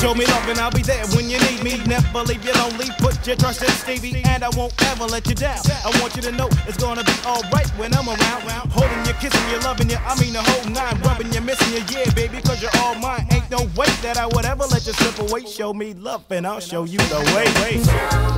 Show me love and I'll be there when you need me. Never leave you lonely, put your trust in Stevie, and I won't ever let you down. I want you to know it's gonna be alright when I'm around. Holding you, kissing you, loving you, I mean the whole nine. Rubbing you, missing you, yeah, baby, cause you're all mine. Ain't no way that I would ever let you slip away. Show me love and I'll show you the way. Show me love.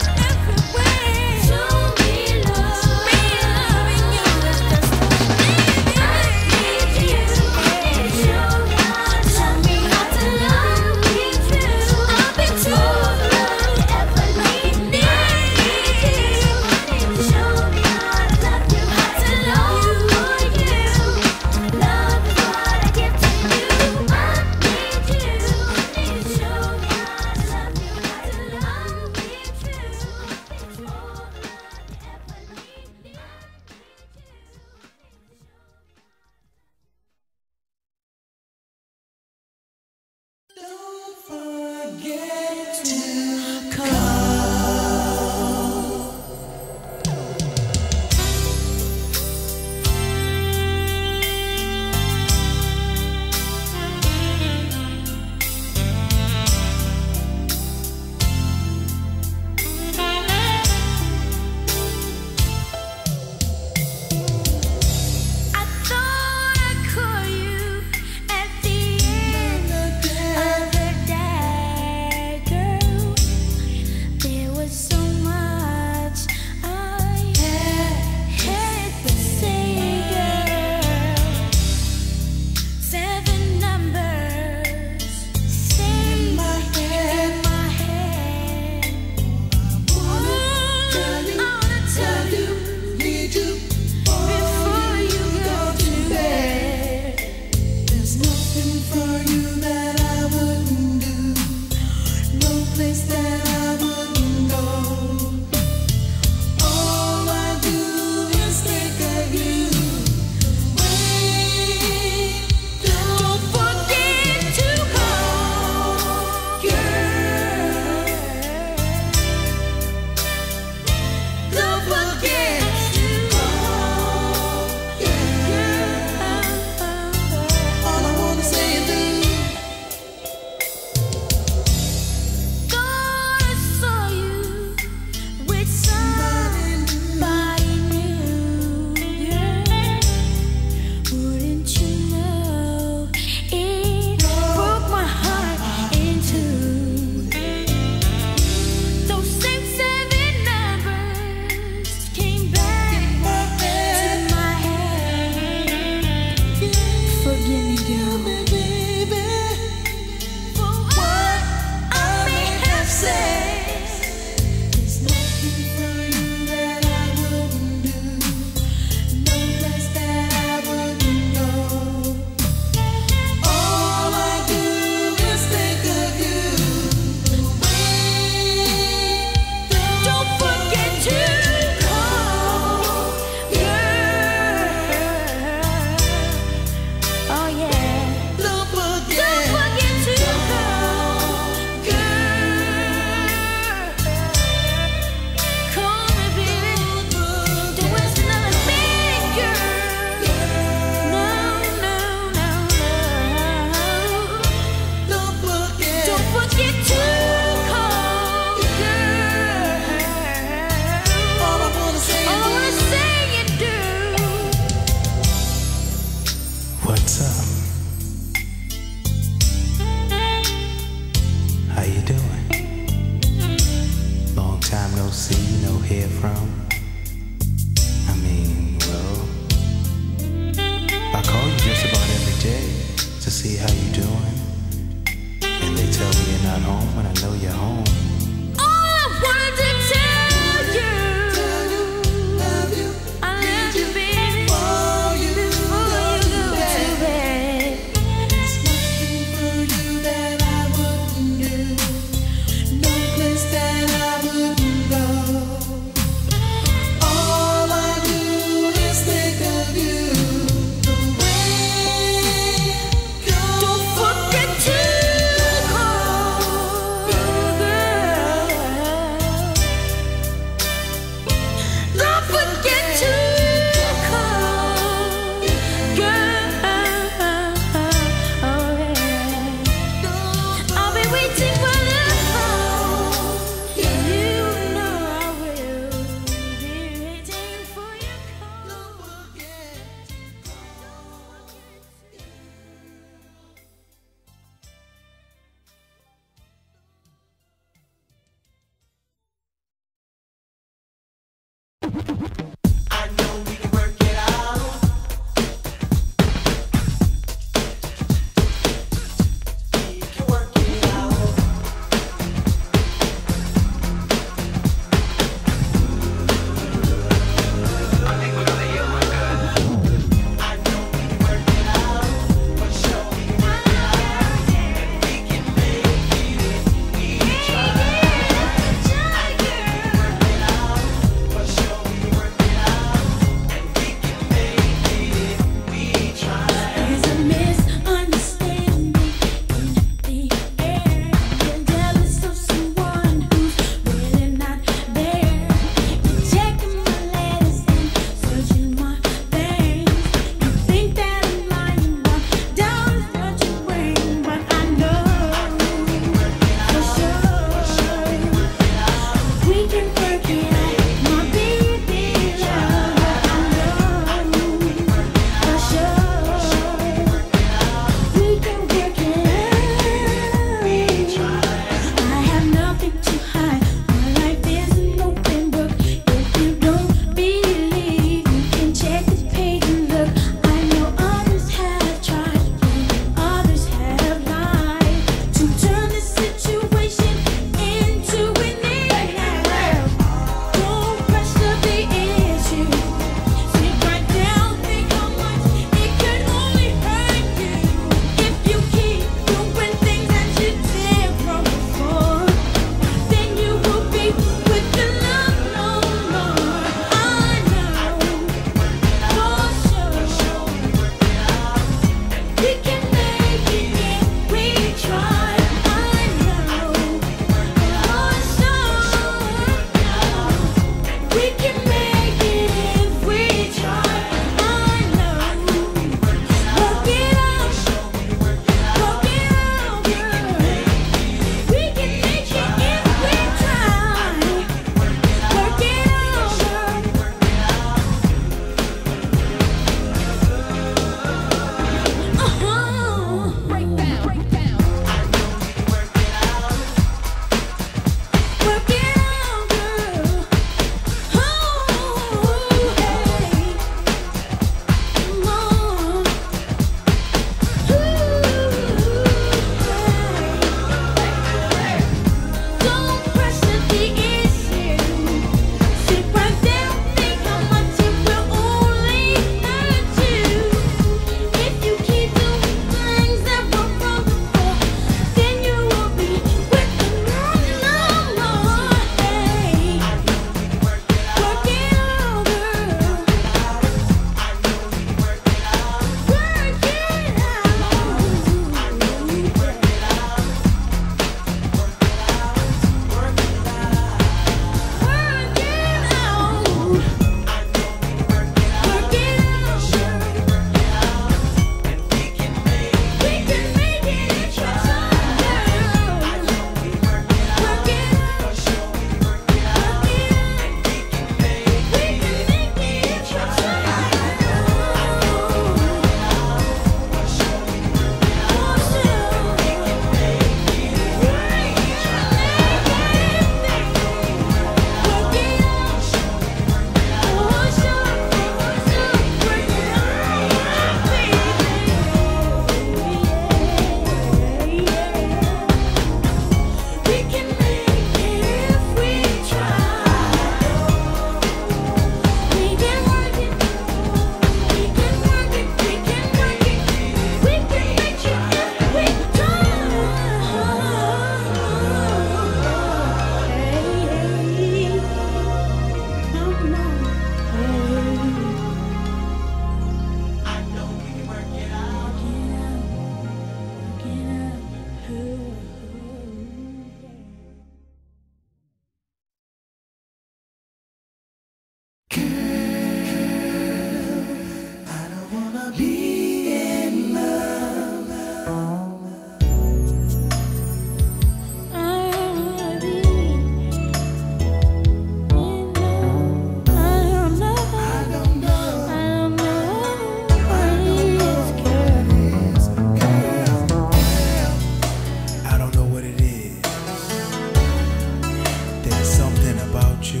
about you.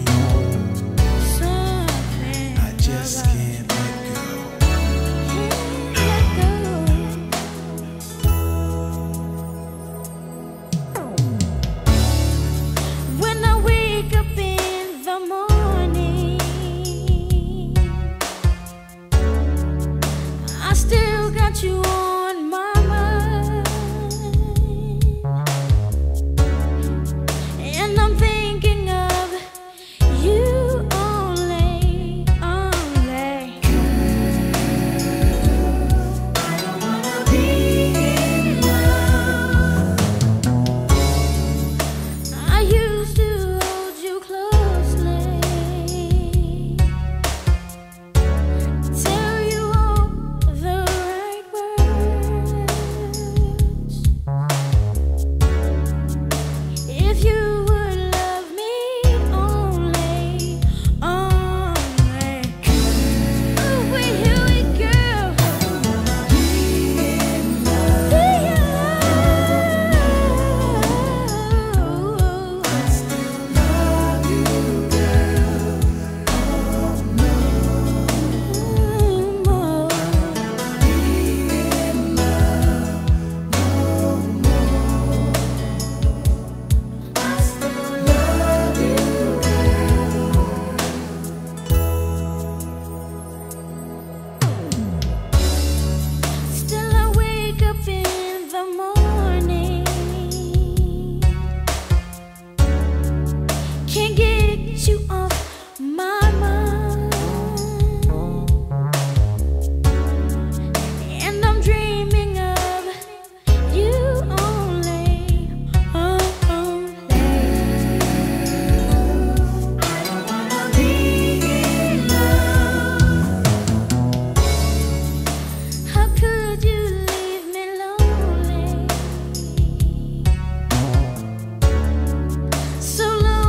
Something I just can't let go. When I wake up in the morning, I still got you on. Can't get you off my mind, and I'm dreaming of you only, only. I don't wanna be in love. How could you leave me lonely? So lonely.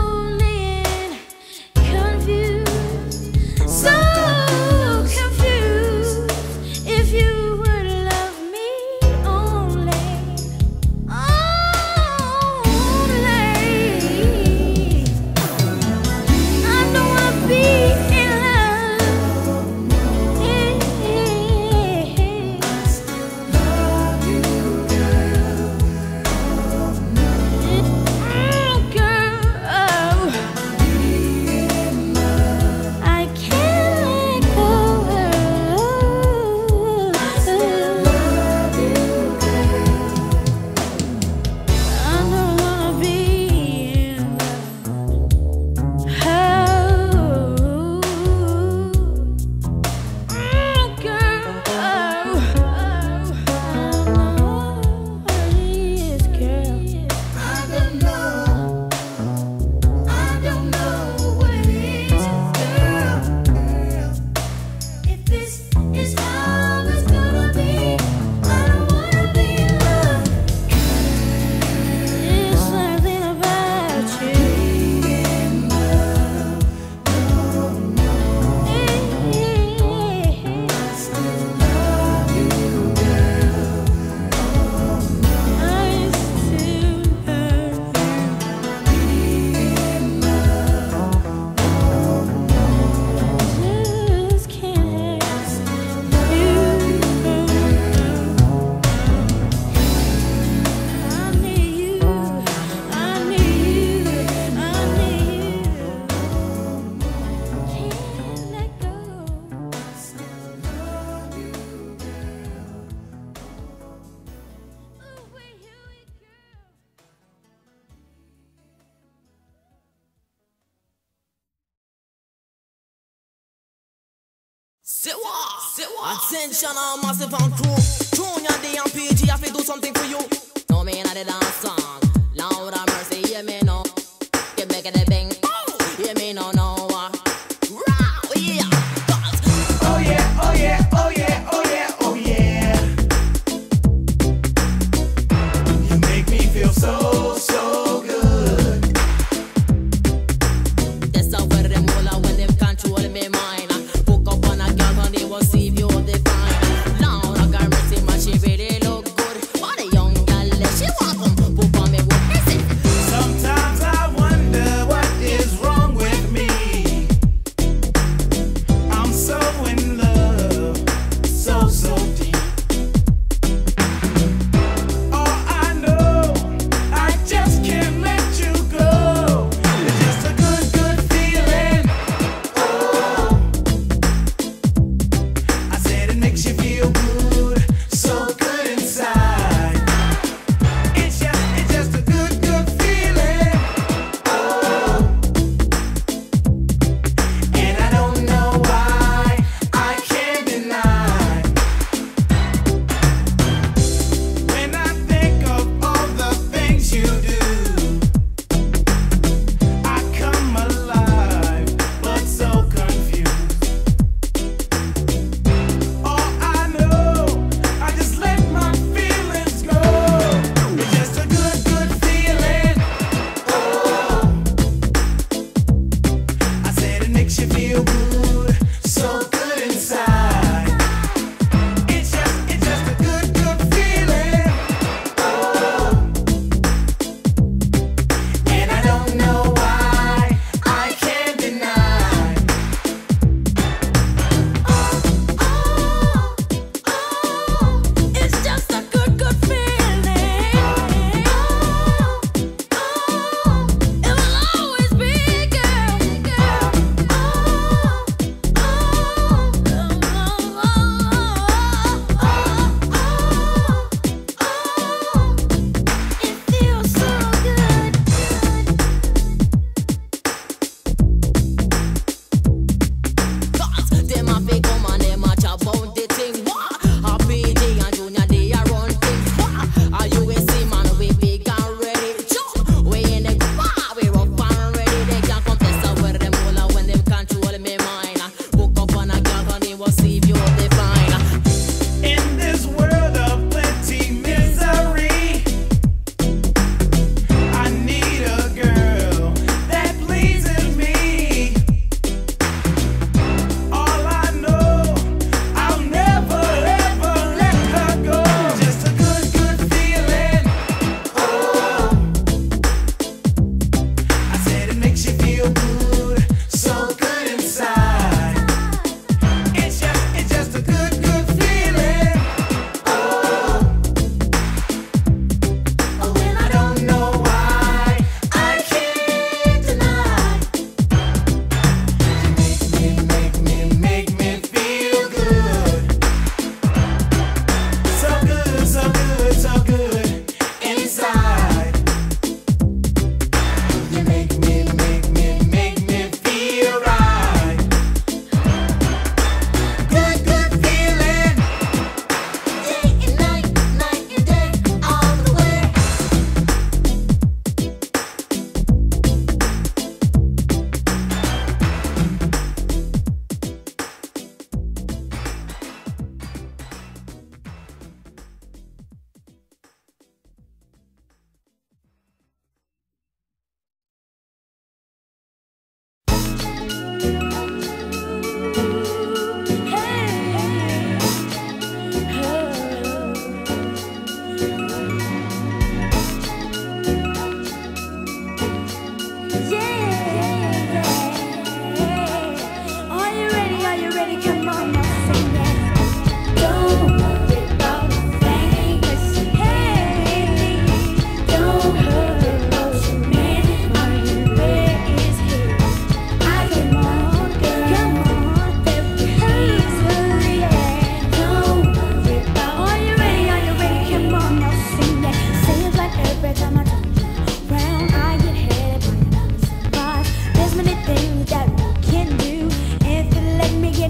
Attention, I'm massive and crew. Tune your D and PG, I feel do something for you. No me in the dance song. Lord have mercy, hear me now. Get back at the bang. Oh, hear me now, now. Wow, yeah. Oh yeah, oh yeah, oh yeah, oh yeah, oh yeah. You make me feel so, so good. That's how where them all are when they control me mind. Sometimes I wonder what is wrong with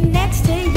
Next day.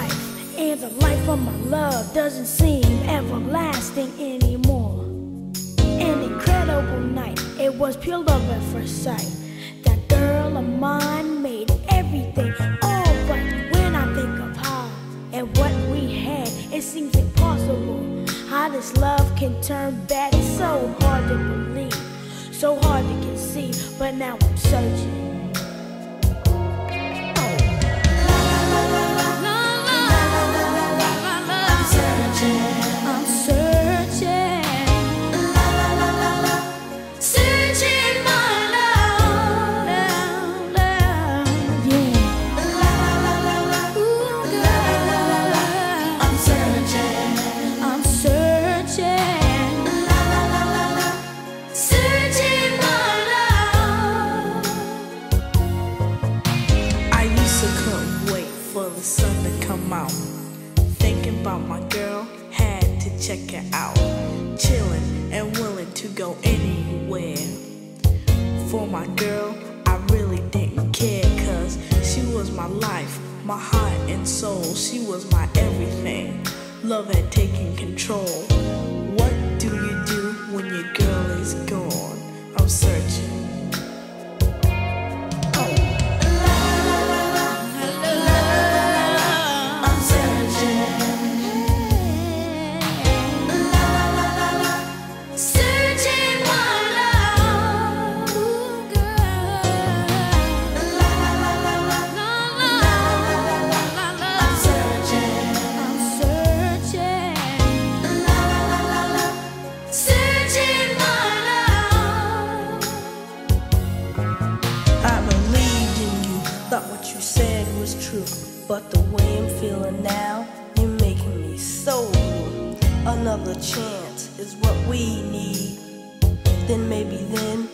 life, and the life of my love doesn't seem everlasting anymore. An incredible night, it was pure love at first sight. That girl of mine made everything all right. When I think of how and what we had, it seems impossible how this love can turn bad. It's so hard to believe, so hard to conceive, but now I'm searching. Sun to come out, thinking about my girl, had to check her out, chilling and willing to go anywhere. For my girl, I really didn't care, cause she was my life, my heart and soul, she was my everything. Love had taken control. What do you do when your girl is gone? I'm searching. What you said was true, but the way I'm feeling now, you're making me so blue. Another chance is what we need. Then maybe then,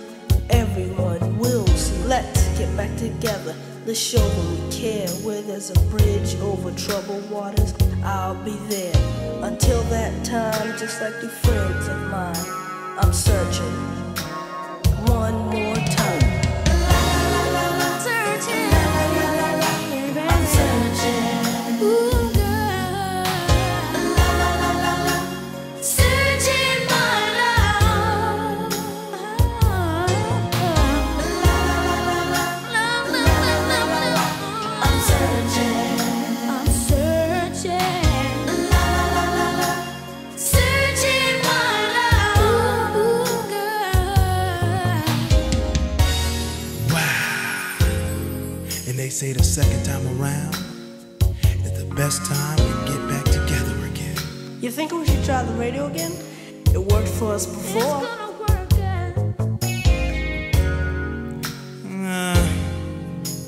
everyone will see. Let's get back together, let's show them we care. Where there's a bridge over troubled waters, I'll be there. Until that time, just like the friends of mine, I'm searching one more time. They say the second time around is the best time to get back together again. You think we should try the radio again? It worked for us before. It's gonna work again.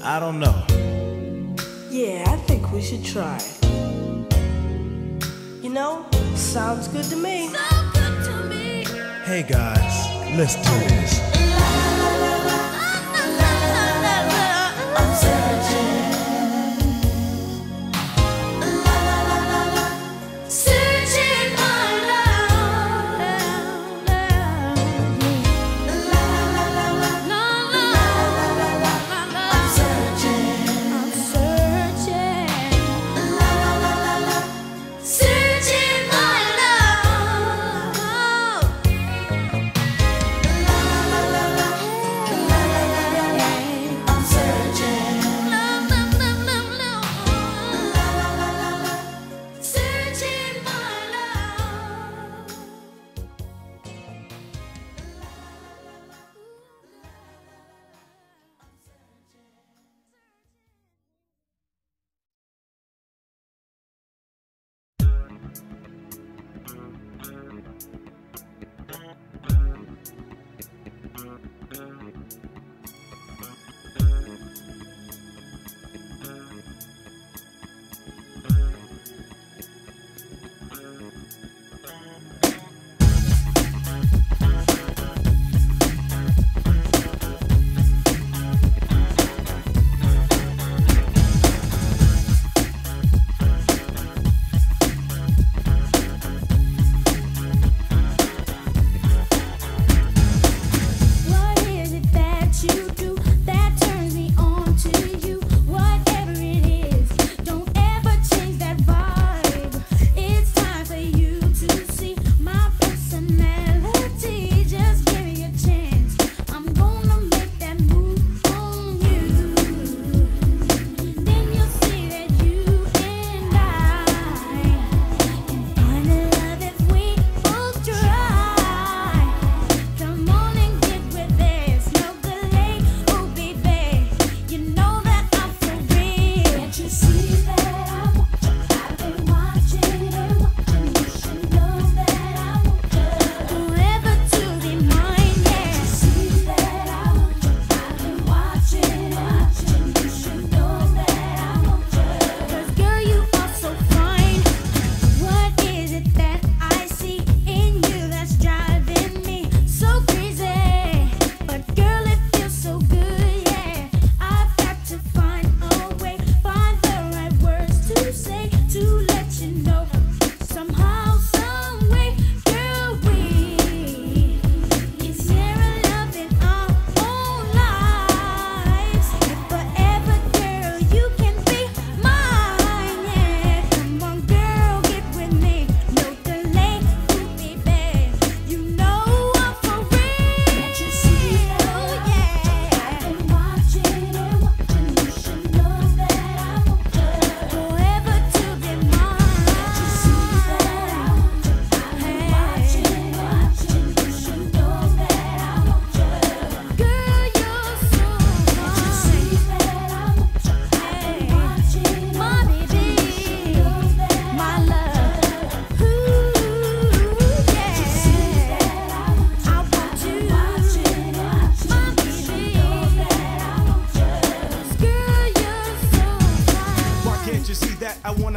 I don't know. Yeah, I think we should try it. You know, sounds good to me. So good to me. Hey guys, let's do this. La la la.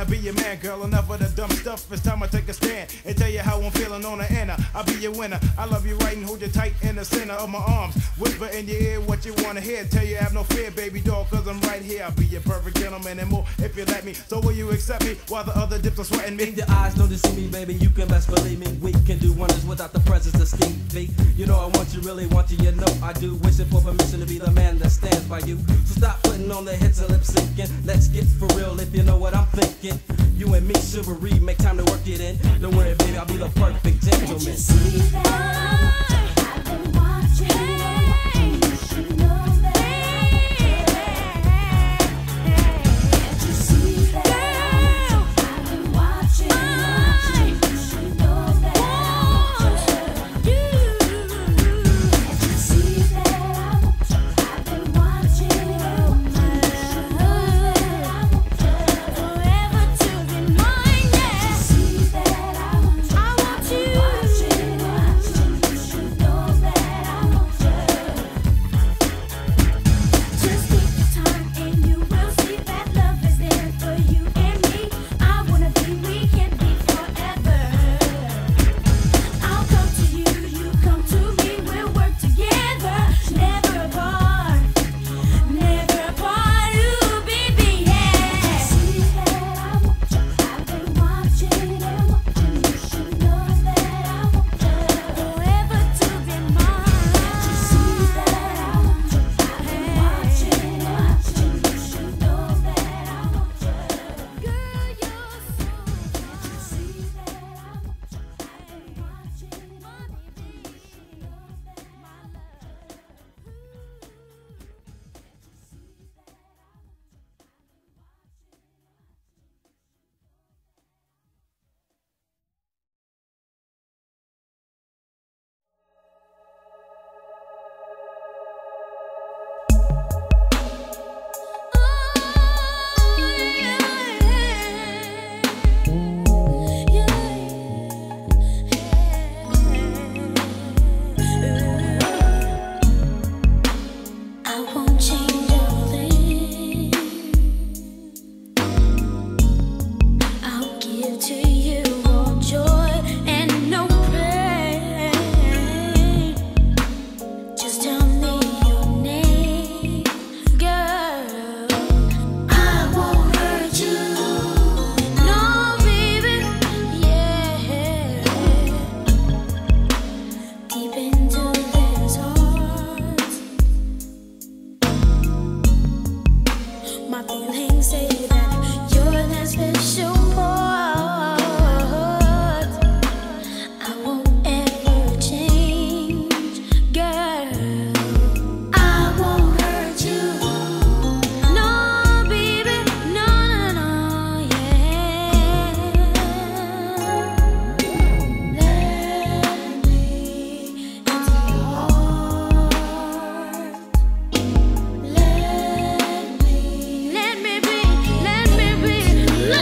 to be your man, girl. Enough of the dumb stuff. It's time I take a stand and tell you how I'm feeling on the inner. I'll be your winner. I love you right and hold you tight in the center of my arms. Whisper in your ear what you want to hear. Tell you have no fear, baby doll, because I'm right here. I'll be your perfect gentleman and more if you let me. So will you accept me while the other dips are sweating me? If your eyes don't deceive me, baby, you can best believe me. We can do wonders without the presence of scheme B. You know I want you, really want you, you know I do. Wishing for permission to be the man that stands by you. So stop putting on the hits and lip syncing. Let's get for real if you know what I'm thinking. You and me, chivalry, make time to work it in. Don't worry, baby, I'll be the perfect gentleman. Did you see that? I've been watching. You should know.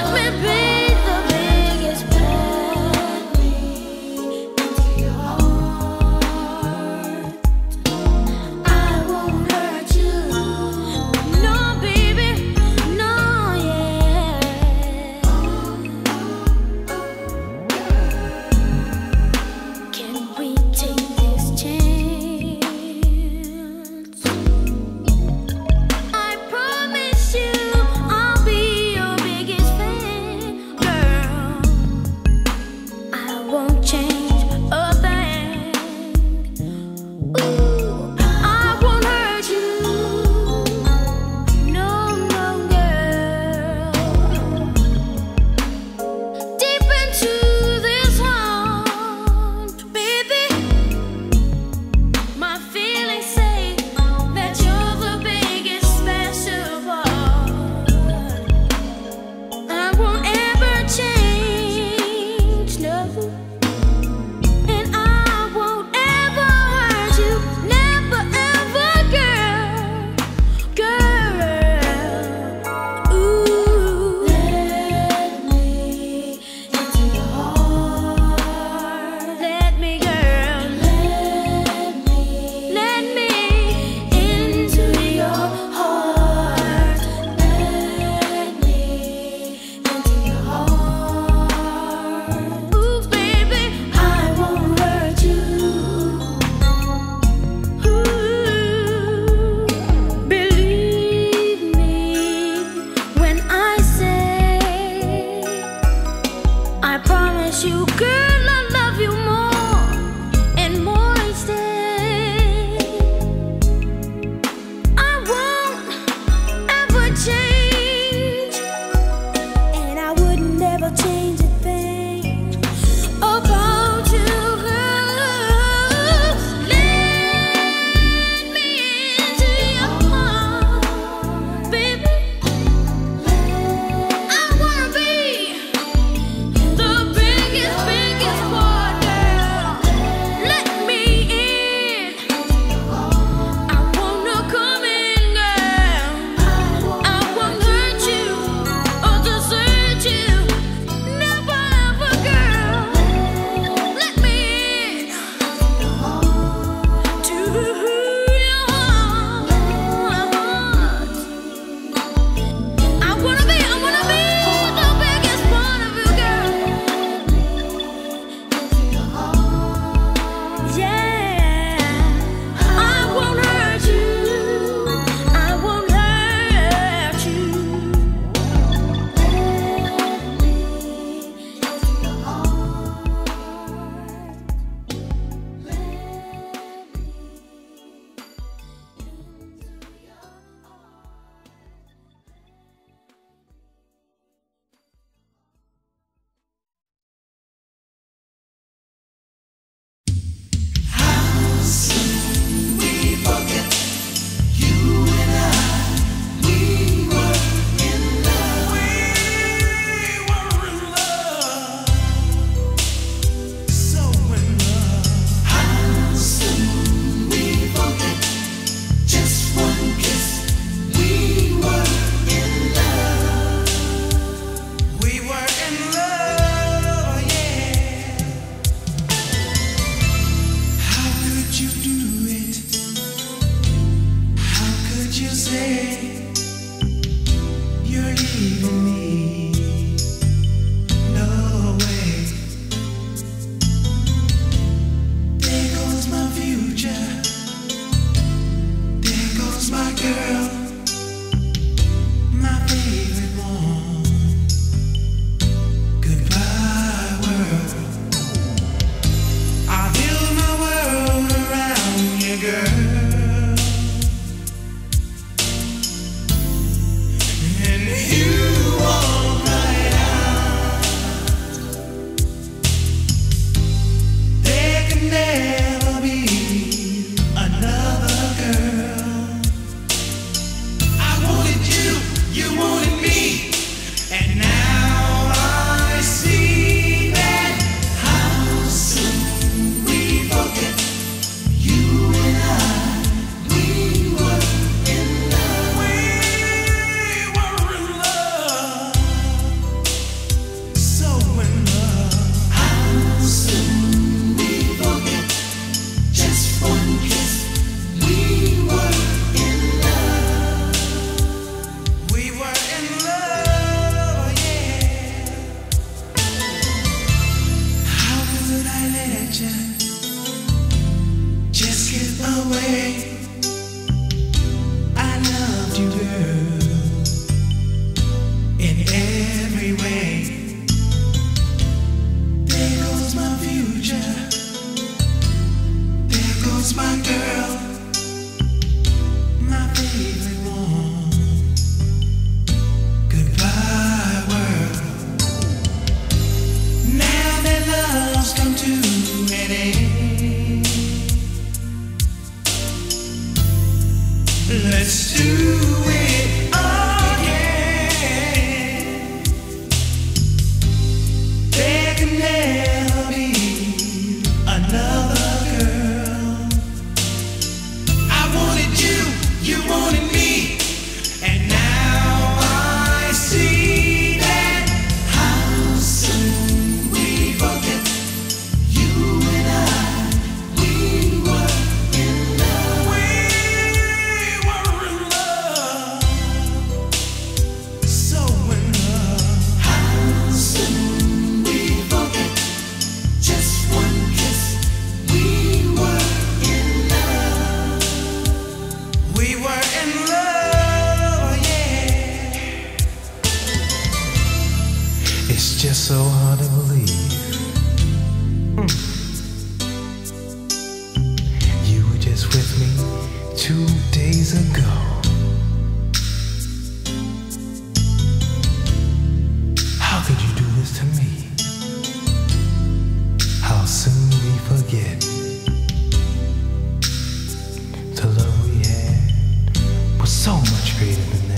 Let me be. But you say you're leaving me. No way. There goes my future. There goes my girl, my favorite one. Goodbye, world. I build my world around you, girl. Just get away. I loved you, girl, in every way. There goes my future. There goes my girl, my favorite one. Goodbye, world. Now that love's come to an end, let's do it again. There can never be another girl. I wanted you, you wanted me, and now I see that how soon we forget you. It's just so hard to believe You were just with me 2 days ago. How could you do this to me? How soon we forget the love we had was so much greater than that.